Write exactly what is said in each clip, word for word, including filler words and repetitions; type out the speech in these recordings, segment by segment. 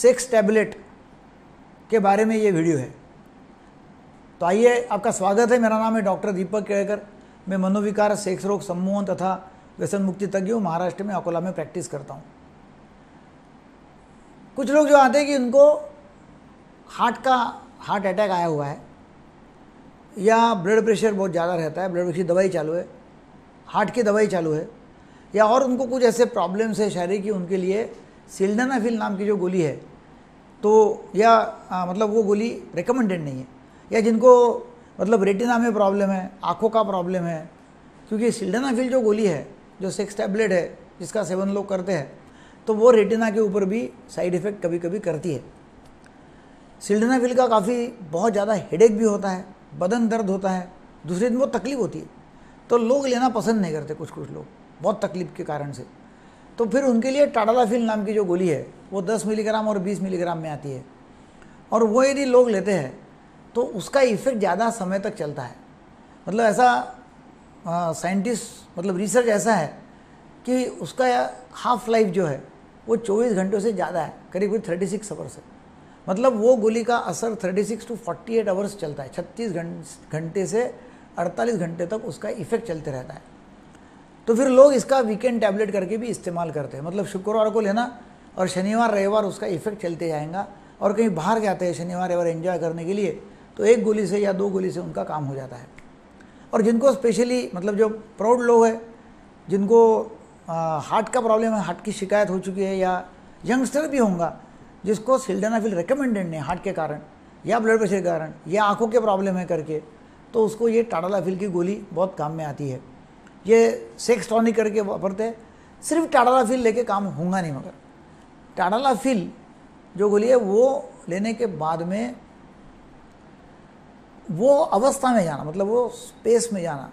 Sex tablet के बारे में ये वीडियो है। तो आइए, आपका स्वागत है। मेरा नाम है डॉक्टर दीपक केलकर। मैं मनोविकार, सेक्स रोग, सम्मोहन तथा व्यसन मुक्ति तज्ञ हूँ। महाराष्ट्र में अकोला में प्रैक्टिस करता हूँ। कुछ लोग जो आते हैं कि उनको हार्ट का हार्ट अटैक आया हुआ है या ब्लड प्रेशर बहुत ज़्यादा रहता है, ब्लड प्रेशर की दवाई चालू है, हार्ट की दवाई चालू है, या और उनको कुछ ऐसे प्रॉब्लम्स है शारीरिक कि उनके लिए सिल्डेनाफिल नाम की जो गोली है तो या आ, मतलब वो गोली रिकमेंडेड नहीं है, या जिनको मतलब रेटिना में प्रॉब्लम है, आँखों का प्रॉब्लम है, क्योंकि सिल्डेनाफिल जो गोली है, जो सेक्स टैबलेट है जिसका सेवन लोग करते हैं, तो वो रेटिना के ऊपर भी साइड इफ़ेक्ट कभी कभी करती है। सिल्डेनाफिल का काफ़ी बहुत ज़्यादा हेडेक भी होता है, बदन दर्द होता है, दूसरे दिन बहुत तकलीफ होती है, तो लोग लेना पसंद नहीं करते, कुछ कुछ लोग बहुत तकलीफ के कारण से। तो फिर उनके लिए टाडालाफिल नाम की जो गोली है वो दस मिलीग्राम और बीस मिलीग्राम में आती है, और वो यदि लोग लेते हैं तो उसका इफ़ेक्ट ज़्यादा समय तक चलता है। मतलब ऐसा साइंटिस्ट मतलब रिसर्च ऐसा है कि उसका हाफ लाइफ जो है वो चौबीस घंटों से ज़्यादा है, करीब करीब थर्टी सिक्स आवर्स है। मतलब वो गोली का असर thirty six to forty eight hours चलता है, छत्तीस घंटे से अड़तालीस घंटे तक उसका इफ़ेक्ट चलते रहता है। तो फिर लोग इसका वीकेंड टैबलेट करके भी इस्तेमाल करते हैं। मतलब शुक्रवार को लेना और शनिवार रविवार उसका इफ़ेक्ट चलते जाएगा, और कहीं बाहर जाते हैं शनिवार रविवार एंजॉय करने के लिए तो एक गोली से या दो गोली से उनका काम हो जाता है। और जिनको स्पेशली मतलब जो प्रौढ़ लोग हैं, जिनको हार्ट का प्रॉब्लम है, हार्ट की शिकायत हो चुकी है, या यंगस्टर भी होंगे जिसको सिल्डेनाफिल रिकमेंडेड नहीं, हार्ट के कारण या ब्लड प्रेशर के कारण या आंखों के प्रॉब्लम है करके, तो उसको ये टाडालाफिल की गोली बहुत काम में आती है। ये सेक्स टॉनिक करके वापरते हैं। सिर्फ टाडालाफिल लेके काम होगा नहीं, मगर टाडालाफिल जो गोली है वो लेने के बाद में वो अवस्था में जाना, मतलब वो स्पेस में जाना,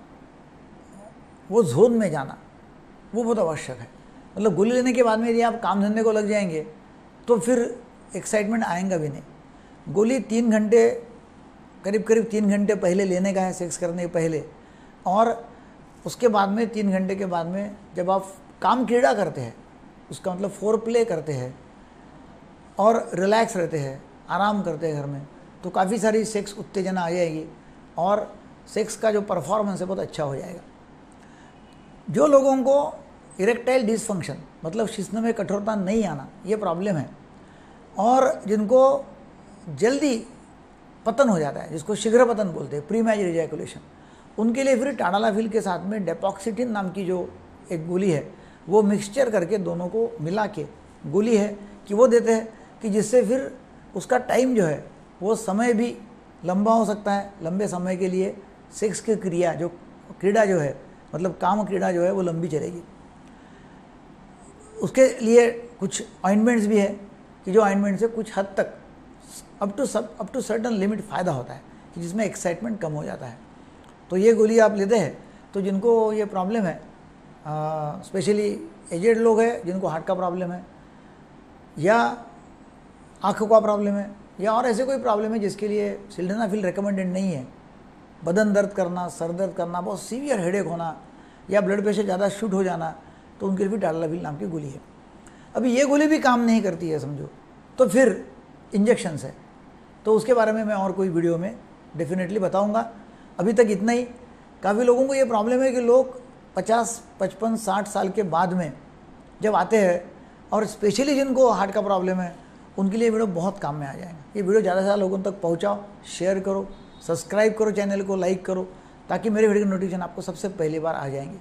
वो जोन में जाना, वो बहुत आवश्यक है। मतलब गोली लेने के बाद में यदि आप काम धंधे को लग जाएंगे तो फिर एक्साइटमेंट आएगा भी नहीं। गोली तीन घंटे करीब करीब तीन घंटे पहले लेने का है, सेक्स करने के पहले, और उसके बाद में तीन घंटे के बाद में जब आप काम क्रीड़ा करते हैं, उसका मतलब फोर प्ले करते हैं और रिलैक्स रहते हैं, आराम करते हैं घर में, तो काफ़ी सारी सेक्स उत्तेजना आ जाएगी और सेक्स का जो परफॉर्मेंस है बहुत अच्छा हो जाएगा। जो लोगों को इरेक्टाइल डिसफंक्शन मतलब शिश्न में कठोरता नहीं आना, ये प्रॉब्लम है, और जिनको जल्दी पतन हो जाता है, जिसको शीघ्रपतन बोलते हैं, प्रीमैच्युर इजेकुलेशन, उनके लिए फिर टाडालाफिल के साथ में डेपॉक्सीटिन नाम की जो एक गोली है वो मिक्सचर करके दोनों को मिला के गोली है कि वो देते हैं, कि जिससे फिर उसका टाइम जो है वो समय भी लंबा हो सकता है। लंबे समय के लिए सेक्स की क्रिया जो क्रीड़ा जो है मतलब काम क्रीड़ा जो है वो लंबी चलेगी। उसके लिए कुछ ऑइंटमेंट्स भी है कि जो ऑइंटमेंट से कुछ हद तक अप टू सब अप टू सर्टन लिमिट फ़ायदा होता है, कि जिसमें एक्साइटमेंट कम हो जाता है। तो ये गोली आप लेते हैं तो जिनको ये प्रॉब्लम है, स्पेशली एजेड लोग हैं जिनको हार्ट का प्रॉब्लम है या आँखों का प्रॉब्लम है या और ऐसे कोई प्रॉब्लम है जिसके लिए सिल्डेनाफिल रिकमेंडेड नहीं है, बदन दर्द करना, सर दर्द करना, बहुत सीवियर हेडेक होना या ब्लड प्रेशर ज़्यादा शूट हो जाना, तो उनके लिए भी टाडालाफिल नाम की गोली है। अभी ये गोली भी काम नहीं करती है समझो, तो फिर इंजेक्शन्स है, तो उसके बारे में मैं और कोई वीडियो में डेफिनेटली बताऊंगा। अभी तक इतना ही। काफ़ी लोगों को ये प्रॉब्लम है कि लोग पचास, पचपन, साठ साल के बाद में जब आते हैं, और स्पेशली जिनको हार्ट का प्रॉब्लम है उनके लिए वीडियो बहुत काम में आ जाएगा। ये वीडियो ज़्यादा से ज़्यादा लोगों तक पहुँचाओ, शेयर करो, सब्सक्राइब करो चैनल को, लाइक करो, ताकि मेरे वीडियो के नोटिफिकेशन आपको सबसे पहली बार आ जाएंगे।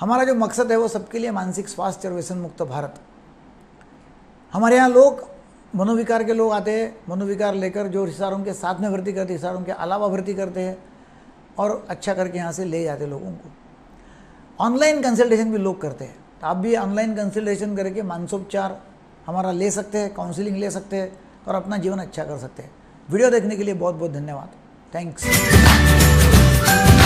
हमारा जो मकसद है वो सबके लिए मानसिक स्वास्थ्य और व्यसन मुक्त भारत। हमारे यहाँ लोग मनोविकार के लोग आते हैं, मनोविकार लेकर जो हिसारों के साथ में भर्ती करते हैं, हिसारों के अलावा भर्ती करते हैं, और अच्छा करके यहाँ से ले जाते लोगों को। ऑनलाइन कंसल्टेशन भी लोग करते हैं, तो आप भी ऑनलाइन कंसल्टेशन करके मानसोपचार हमारा ले सकते हैं, काउंसिलिंग ले सकते हैं, और अपना जीवन अच्छा कर सकते हैं। वीडियो देखने के लिए बहुत बहुत धन्यवाद। थैंक्स।